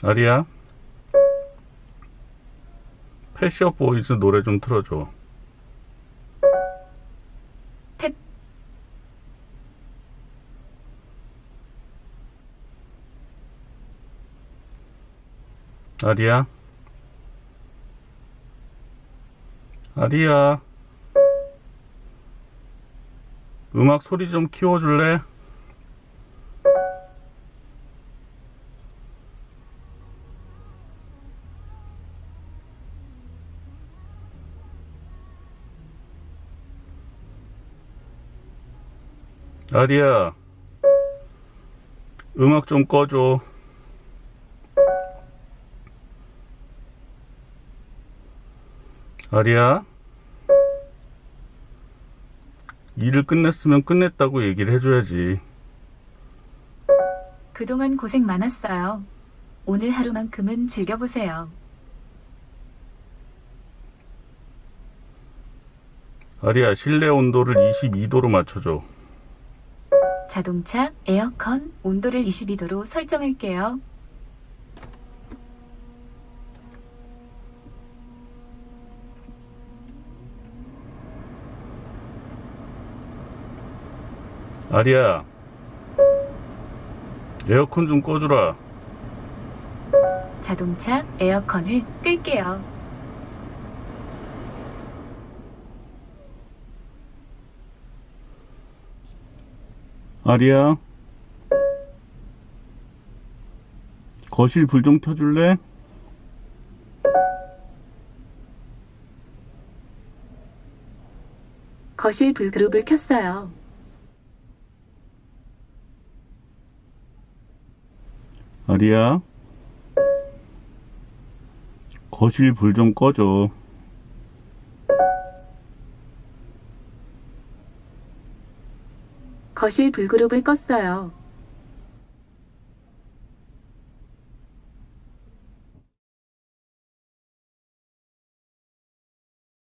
아리야, 패션보이즈 노래 좀 틀어줘. 아리야, 아리야, 음악 소리 좀 키워줄래? 아리야, 음악 좀 꺼줘. 아리야, 일을 끝냈으면 끝냈다고 얘기를 해줘야지. 그동안 고생 많았어요. 오늘 하루만큼은 즐겨보세요. 아리야, 실내 온도를 22도로 맞춰줘. 자동차, 에어컨, 온도를 22도로 설정할게요. 아리야, 에어컨 좀 꺼주라. 자동차, 에어컨을 끌게요. 아리야, 거실 불 좀 켜줄래? 거실 불그룹을 켰어요. 아리야, 거실 불 좀 꺼줘. 거실 불그룹을 껐어요.